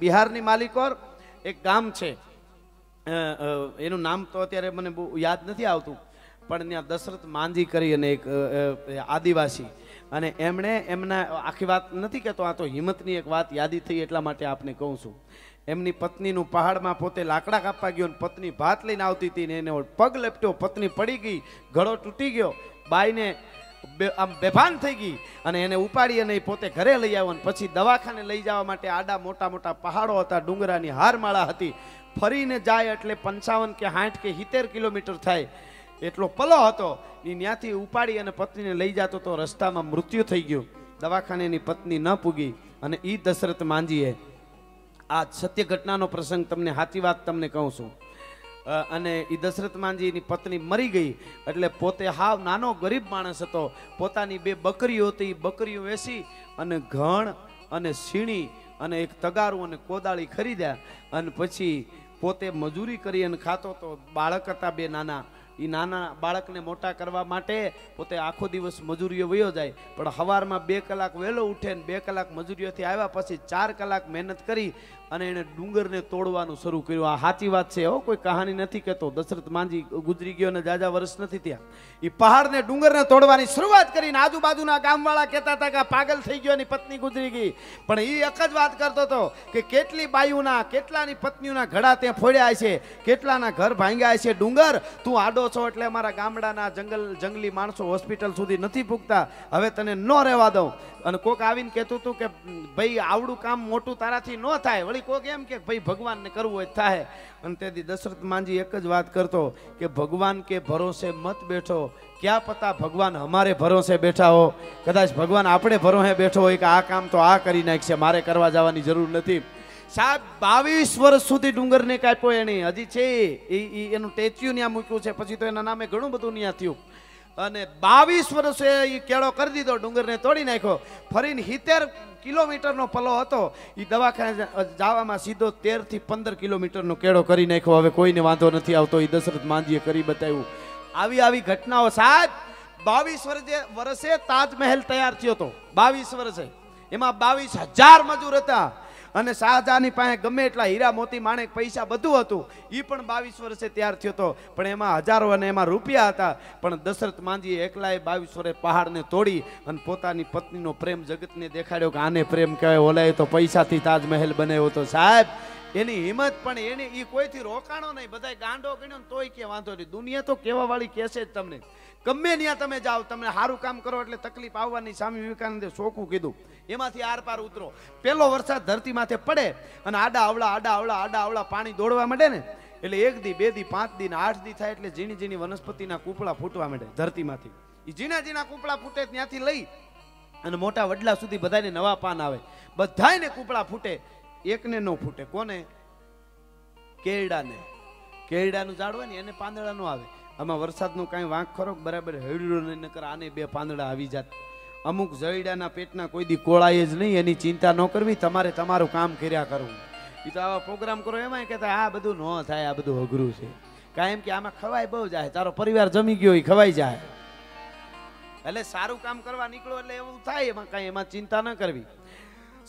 बिहारनी मालिकोर एक गाम छे एनुं नाम तो अत्यारे मने याद नथी आवतुं पण त्यां दशरथ मांझी करीने एक आदिवासी अने एमणे एमना आखी वात नथी कहेतो आ तो हिम्मतनी एक वात याद थई एटला माटे आपने कहूं छुं। एमनी पत्नी नु पहाड़ में पोते लाकड़ा कापवा गयो, पत्नी भात लईने आवती हती ने एने पग लपट्यो, पत्नी पड़ी गई, घड़ो तूटी गयो, बाई ने आम बेभान थई गई अने एने उपाड़ी नहीं पोते घरे लई आव्यो। पछी दवाखाने लई जवा माटे आडा मोटा मोटा पहाड़ो हता, डुंगरानी हारमाळा हती, फरीने जाय एटले 55 के 60 के 70 किलोमीटर थाय एटलो पलो हतो। नी न्याथी उपाड़ी अने पत्नी ने लई जातो तो रस्तामां मृत्यु थई गयुं, दवाखानेनी पत्नी न पूगी अने ई दशरथ मांझीए आ सत्य घटनानो प्रसंग तमने साची वात तमने कहूं छुं। अने ई दशरथ मांझीनी पत्नी मरी गई एटले पोते हाव नानो गरीब माणस हतो, पोतानी बे बकरीओ हती, बकरीओ वेची अने घण अने सीणी अने एक तगारू अने कोदाळी खरीद्या अने पछी पोते मजूरी करी अने खातो तो बाळक हता बे नाना, ई नाना बाळकने मोटा करवा माटे पोते आखो दिवस मजूरीओ वयो जाय पण हवारमां 2 कलाक वेलो उठे ने 2 कलाक मजूरीओथी आव्या पछी 4 कलाक मेहनत करी अने एणे डुंगरने तोड़वानुं शरू कर्युं। आ साची वात छे हो, कोई कहानी नथी कहेतो। दशरथ मांझी गुजरी गयो ने जाजा वर्ष नथी थया, ई पहाड़ने डुंगरने तोड़वानी शुरुआत करीने आजूबाजूना गामवाळा कहेता हता के पागल थई गयो, एनी पत्नी गुजरी गई, पण ई एक ज वात करतो हतो के केटली बाईओना केटलानी पत्नीओना घड़ा ते फोड्या छे, केटलाना घर भांग्या छे, डुंगर तू आडो छो એટલે અમારા ગામડાના જંગલી માણસો હોસ્પિટલ સુધી નથી પૂગતા, હવે તને ન રહેવા દઉં। અને કોક આવીને કહેતું હતું કે ભાઈ આવડું કામ મોટું તારાથી ન થાય, વળી કોક એમ કે ભાઈ ભગવાનને કરવું હોય થાય। અને તેથી દશરથ માंझी એક જ વાત કરતો કે ભગવાન કે ભરોસે મત બેઠો, क्या पता भगवान हमारे भरोसे बैठा हो, કદાચ ભગવાન આપણે ભરોસે બેઠો હોય કે આ કામ તો આ કરી નાખશે, મારે કરવા જવાની જરૂર નથી। साहब 22 वर्ष सुधी डूंगर ने काप्यो, एने हजी छे एनु टेच्यू न्या मूक्यु छे, पछी तो एना नामे घणुं बधुं न्या थयुं अने 22 वर्षे ई केळो करी दीधो, डूंगर ने तोड़ी नाख्यो, फरीने 70 किलोमीटरनो पलो हतो, ई दवाखाने जावामां सीधो 13 થી 15 किलोमीटरनो केळो करी नाख्यो। हवे कोईने वांधो नथी आवतो, ई दशरथ मांझीए करी बताव्युं। आवी आवी घटनाओ साहब 22 वर्षे ताजमहल तैयार थयो तो, 22 वर्षे एमां 22,000 मजूर हता अने शाहजहानी पासे गमे एटला हीरा मोती माणेक पैसा बधुं हतुं, ई पण 22 वर्षे तैयार थयो तो, पण एमां हजारो अने एमां रूपिया हता। पण दशरथ मांझी एकलाए 22 वर्षे पहाड़ने तोड़ी अने पोतानी पत्नीनो प्रेम जगतने देखाड्यो के आने प्रेम कहेवाय, ओलाए तो पैसाथी ताजमहल बनाव्यो तो। साहेब एनी हिम्मत पण एने ई कोईथी रोकाणो नहीं, बधाय गांडो गण्यो तोय के वांधो नहीं, दुनिया तो केवा वाळी कहेशे ज तमने, गमे न्या तमे जाओ, तमने सारू काम करो एटले तकलीफ आववानी। स्वामी विवेकानंदे सोकू कीधुं, एमांथी आर पार उतरो, पहेलो वरसाद धरती माथे पड़े अने आडा आवला आडा आवला आडा आवला पाणी दौड़वा मांडे ने एटले 1 દી 2 દી 5 દી 8 દી थाय एटले झीणी झीणी वनस्पतिना कूपड़ा फूटवा मांडे धरतीमांथी, ई झीणा झीणा कूपड़ा फूटे त्यांथी लई अने मोटा वडला सुधी बधाने नवा पान आवे, बधाने कूपड़ा फूटे, एकने न फूटे, कोने केळडाने, केळडानुं झाड होय ने एने પાંદડા नो आवे। आमां वरसादनो कांई वांक खरो बराबर हेळड्यो नहीं, नकर आने 2 પાંદડા આવી जात। अमुक जळीडाना पेटना कोई दी कोळाय ज नहीं, एनी चिंता न करवी, तमारे तमारुं काम कर्या करवुं। ई तो आवा प्रोग्राम करो एमांय कहेता आ बधुं न थाय, आ बधुं अघरुं छे, कारण के आमां खवाय बहु जाय, तारो परिवार जमी गयो होय खवाय जाय, એટલે સારું કામ કરવા નીકળો એટલે એવું થાય, એમાં કાંઈ એમાં चिंता न करवी।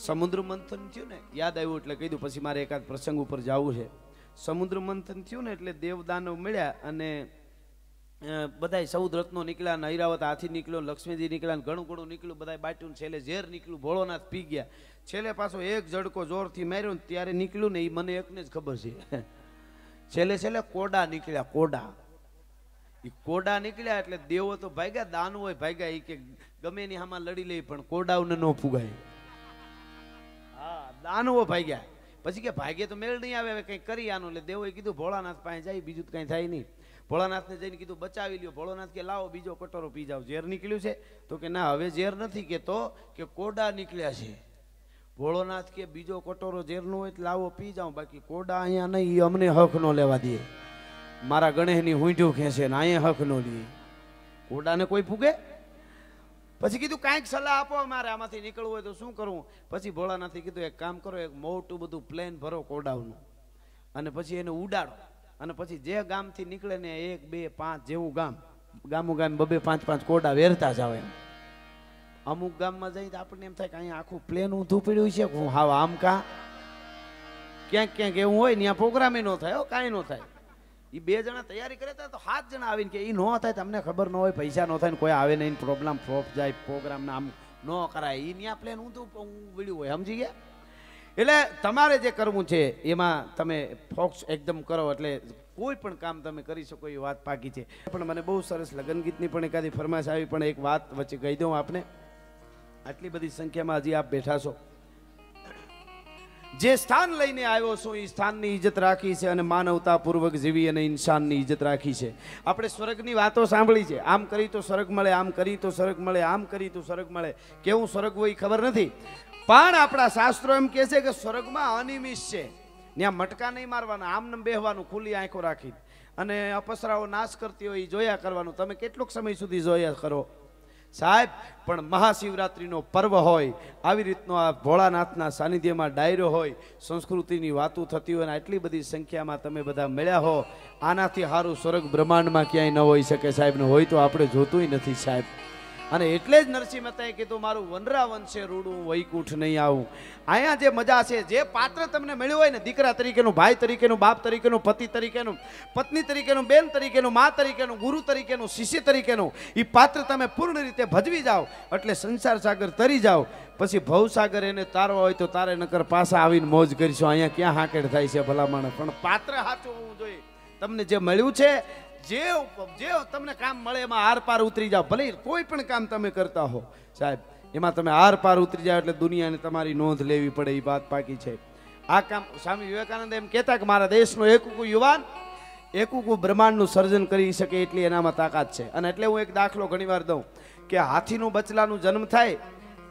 समुद्र मंथन थयुं ने याद आव्युं एटले कीधुं पछी मारे एकाद प्रसंग उपर जावुं छे। समुद्र मंथन थयुं ने एटले देवदानव मळ्या अने बधाय सौद रत्नो निकळ्या ने ऐरावत हाथी निकळ्यो, लक्ष्मीजी निकळ्या ने घणुं घणुं निकळ्યું, बधाय बाट्युं, छेले ઝેર निकळ्યું, ભોળોનાથ पी गया, छेले पाछो एक झड़को जोरथी मार्यो ने त्यारे निकळ्યું ने, ई मने एकने ज खबर छे। छेले छेले कोडा निकळ्या, कोडा कोडा निकळ्या एटले देवो तो भाग्या, दानवोय भाग्या, ई के गमे एनी हामा लड़ी લે पण कोडाओने न फुगाय। दानवो भाग्या, पछी के भाग्ये तो मेल नहीं आवे, कई करी आनो। ले देवोए कीधुं भोळानाथ पासे जाई, बीजुं तो कई थाय नहीं। भोळानाथ ने जईने कीधुं बचावी ल्यो, भोळानाथ के लावो बीजो कटोरो पी जाओ, ઝેર निकळ्युं छे। तो के ना हवे ઝેર नथी, कहेतो के कोडा निकळ्या छे। भोळानाथ के बीजो कटोरो ઝેરનો होय तो लावो पी जाओ, बाकी कोडा अहींया नहीं, ई अमने हक न लेवा दे, मारा गणेशनी हुंढ्यो खेंचे ने अहींया हक न लीए, कोडाने कोई फूगे। पछी कीधुं कांईक सलाह आपो, मारे आमांथी निकळવું હોય તો શું કરવું। પછી ભોળાનાથે કીધું એક કામ કરો, એક મોટું બધું પ્લેન ભરો કોડાવનું અને પછી એને ઉડાડો, અને પછી જે ગામથી નીકળે ને 1 2 5 જેવું ગામ ગામો ગામ 2 5 5 કોડા વેરતા જાવ। એમ અમુક ગામમાં જઈને આપણને એમ થાય કે અહીંયા આખું પ્લેન ઊંધું પડ્યું છે, હું હાવ આમ કા क्या क्या गेहूं होय न्या प्रोग्राम नो थयो काई नो थाय। ई बे जना तैयारी करे था तो हाथ जना आवीने के ई नो थाय तमने खबर न होय पैसा नो थाय ने कोई आवे नहीं प्रॉब्लम फ्लॉप जाय प्रोग्राम नाम नो कराय ई न्या प्लान हूं तो वीडियो होय समझी गया। एटले तमारे जे करवुं छे एमां तमे फोकस एकदम करो एटले कोई पण काम तमे करी शको ई वात पाकी छे। पण मने बहुत सरस लगन गीतनी पण एकादी फरमाइश आवी पण एक बात वच्चे कही दूं आपने आटली बड़ी संख्या में हजी आप बैठा छो जे स्थान लईने आव्यो छो ई स्थाननी इज्जत राखी छे अने मानवता पूर्वक जीवी अने इंसाननी इज्जत राखी छे। आपणे स्वर्गनी वातो सांभळी छे आम करी तो स्वर्ग मळे आम करी तो स्वर्ग मळे आम करी तो स्वर्ग मळे केवुं स्वर्ग होय खबर नथी पण आपणा शास्त्रो एम कहे छे के स्वर्गमां अनिमिष छे न्या मटका नहीं मारवाना आमने बेहवानुं खुली आँखों राखी अने अपसराओ नाश करती होय जोया करवानुं। तमे केटलोक समय सुधी जोया करो साहेब पण महाशिवरात्रीनो पर्व होय आवी रीतनो आ भोळानाथना सानिध्यमां डायरो होय संस्कृतिनी वातो थती होय अने आटली बधी संख्यामां तमे बधा मळ्या हो आनाथी हारुं स्वर्ग ब्रह्मांडमां क्यांय न होई शके साहेब होय तो आपणे जोतुंय नथी साहेब। अरे एटले ज नरसिंह मताए कीधुं मारुं वनरावन छे रूडुं वैकुंठ नहीं आवुं। आया जे मजा छे जे पात्र तमने मळ्युं होय ने दीकरा तरीकेनुं भाई तरीकेनुं बाप तरीकेनुं पति तरीकेनुं पत्नी तरीकेनुं बेन तरीकेनुं मां तरीकेनुं गुरु तरीकेनुं शिष्य तरीकेनुं ई पात्र तमे पूर्ण रीते भजवी जाओ एटले संसार सागर तरी जाओ पछी भवसागर एने तारवा होय तो तारे नकर पाछा आवीने मोज करशो। आया क्यां हाकेड थाय छे भला माणस पण पात्र साचुं होवुं जोईए तमने जे मळ्युं छे जे तमने काम मळे एमां आर पार उतरी जाओ भले कोई पण काम तमे करता हो साहेब एमां तमे आर पार उतरी जाओ एटले दुनियाने तमारी नोंध लेवी पड़े ई बात पाकी छे। आ काम स्वामी विवेकानंद एम कहेता के मारा देशनो एकूकू युवान एकूकू ब्रह्मांडनुं सर्जन करी शके एटली एनामां ताकत छे। अने एटले हुं एक दाखलो घणीवार दऊं के हाथीनुं बचलानुं जन्म थाय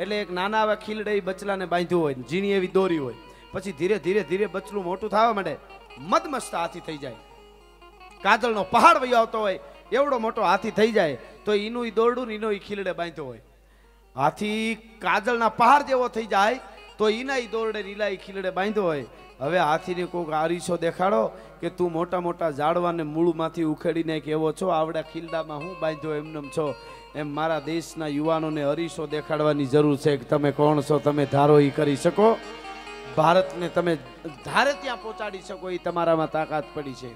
एटले एक नाना एवा खीलडई बचलाने बांध्यो होय जीनी एवी दोरी होय पछी धीरे धीरे धीरे बचलुं मोटुं थवा मांडे मदमस्त हाथी थई जाय काजल नो पहाड़ वही आवतो होय एवडो मोटो हाथी थई जाए तो ईनु ई दोरडू ने ईनो ई खीलडे बांधतो होय। हाथी काजल ना पहाड़ जेवो थई जाए तो ईना ई दोरडे रीला ई खीलडे बांधतो होय। हवे हाथी ने कोक आरीसो देखाड़ो के तू मोटा मोटा झाड़वाने मूळमांथी उखेडी ने केवो छो आवडा खीलडामां हुं बांधो एमनम छो। एम मारा देशना युवानोने अरीसो देखाड़वानी जरूर छे के तमे कोण छो तमे धारो ई करी शको भारत ने तमे धारे त्यां पहोंचाडी शको ई तमारामां ताकत पड़ी छे।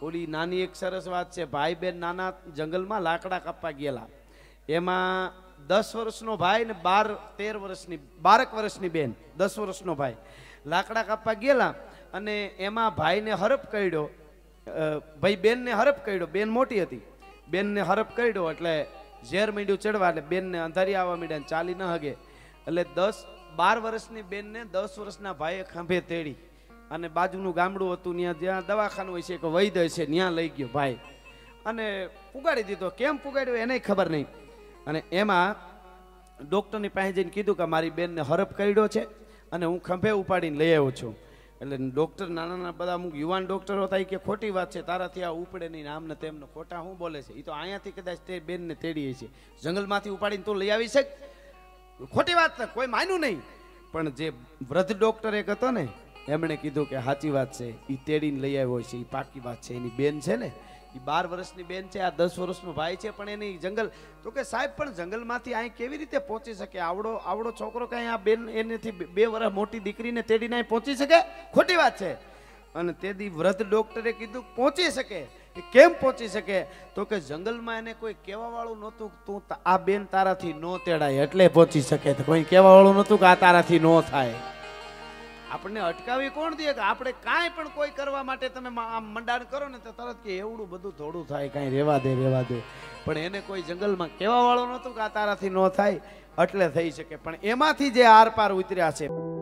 ओली नानी एक सरस वात छे भाई बेन नाना जंगल में लाकड़ा कापवा गेला एमां 10 वर्षनो भाई ने 12-13 वर्षनी 12 वर्षनी बेन 10 वर्षनो भाई लाकड़ा कापवा गेला अने एमां भाई ने हड़प कर्यो भाई बेन ने हड़प कर्यो बेन मोटी हती बेन ने हड़प कर्यो एटले झेर मींड्यु चढ़वा एटले बेन ने अंधारी आवा मींड्या चाली न हगे एटले 10-12 वर्षनी बेन ने 10 वर्षना भाईए खांभे तेड़ी अने बाजूनु गामडू हतुं न्या ज्यां दवाखानु हशे के वैद्य हशे न्या लई गयो भाई अने पुगाड़ी दीधो केम पुगाड्यो एने खबर नहीं अने एमां डॉक्टरनी पासे जईने कीधुं के मारी बेन ने हड़प कर्यो छे अने हूँ खंभे उपाड़ीने लई आव्यो छुं। एटले डॉक्टर नाना नाना बधा अमुक युवान डॉक्टरो हता के खोटी वात छे ताराथी आ उपड़े नहीं आमने तेमने खोटा शुं बोले छे ई तो आयांथी कदाच ते बेन ने तेड़ी हशे जंगलमांथी उपाड़ीने तूं लई आवी शक खोटी वात कोई मान्युं नहीं पण जे वृद्ध डॉक्टर एक हतो ने एमने कीधुं के साची बात छे ई तेड़ीने लई आव्यो छे ई पाकी बात छे एनी बेन छे ने ई 12 वर्षनी बेन छे आ 10 वर्षनो भाई छे पण एनी जंगल तो के साहेब पण जंगलमांथी आहीं केवी रीते पहोंची शके आवड़ो आवड़ो छोकरो के आ बेन एनेथी 2 वर्ष मोटी दीकरीने तेड़ीने आहीं पहोंची शके खोटी बात छे। अने तेदी वृद्ध डॉक्टरे कीधुं पहोंची शके केम पहोंची शके तो के जंगलमां एने कोई कहेवावाळुं नहोतुं तूं आ बेन ताराथी नो तेड़ाय एटले पहोंची शके तो कोई कहेवावाळुं नहोतुं के आ ताराथी नो थाय। आपने अटकावी कोण दिए कि आपणे काई पण कोई करवा माटे तमे मंडाण करो ने तो तरत के एवडू बधुं थोडुं थाय काई रेवा दे पण एने कोई जंगलमां केवा वाळो नहोतो के आ ताराथी नो थाय एटले थई शके पण एमांथी जे आरपार उतर्या छे।